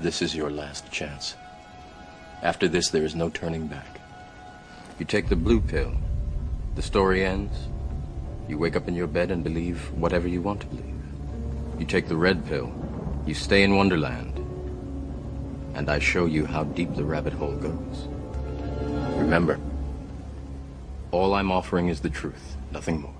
This is your last chance. After this, there is no turning back. You take the blue pill, the story ends. You wake up in your bed and believe whatever you want to believe. You take the red pill, you stay in Wonderland, and I show you how deep the rabbit hole goes. Remember, all I'm offering is the truth, nothing more.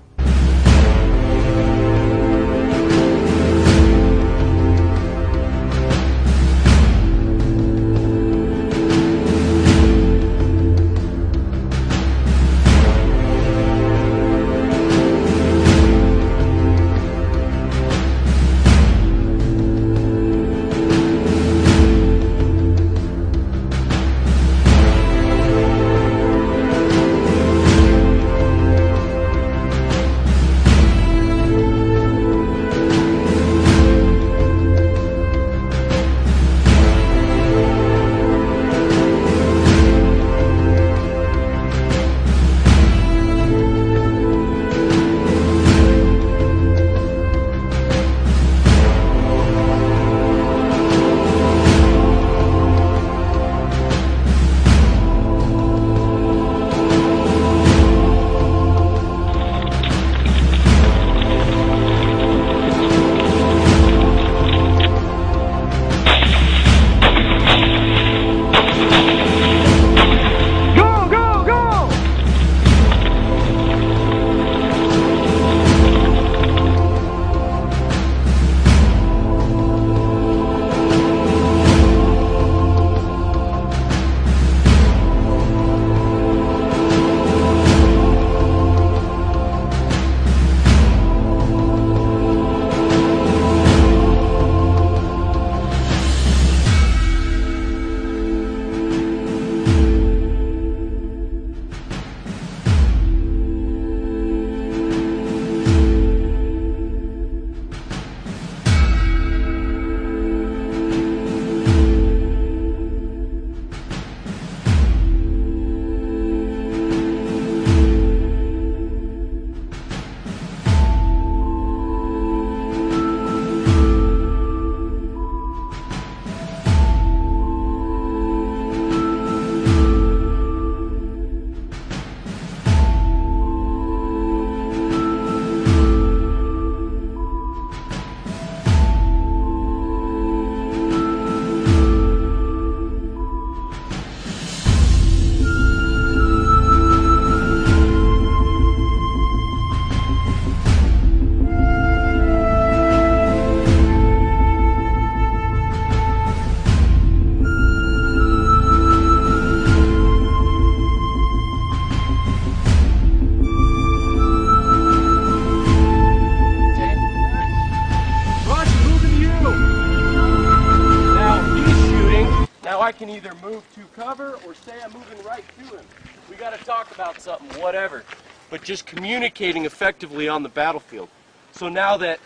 I can either move to cover or say I'm moving right to him. We got to talk about something, whatever. But just communicating effectively on the battlefield. So now that,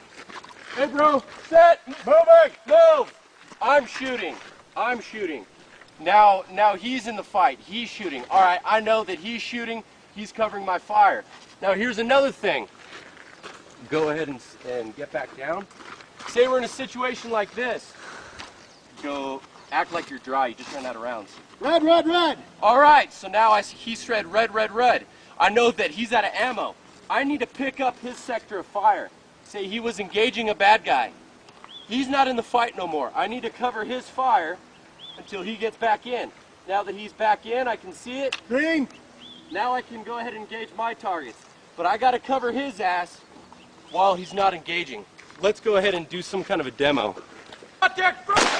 hey bro, set, moving, move. I'm shooting. Now he's in the fight, he's shooting. All right, I know that he's shooting, he's covering my fire. Now here's another thing. Go ahead and get back down. Say we're in a situation like this. Go. Act like you're dry, you just ran out of rounds. Red. All right, so now he said red. I know that he's out of ammo. I need to pick up his sector of fire. Say he was engaging a bad guy. He's not in the fight no more. I need to cover his fire until he gets back in. Now that he's back in, I can see it. Green. Now I can go ahead and engage my targets. But I gotta cover his ass while he's not engaging. Let's go ahead and do some kind of a demo. Out there,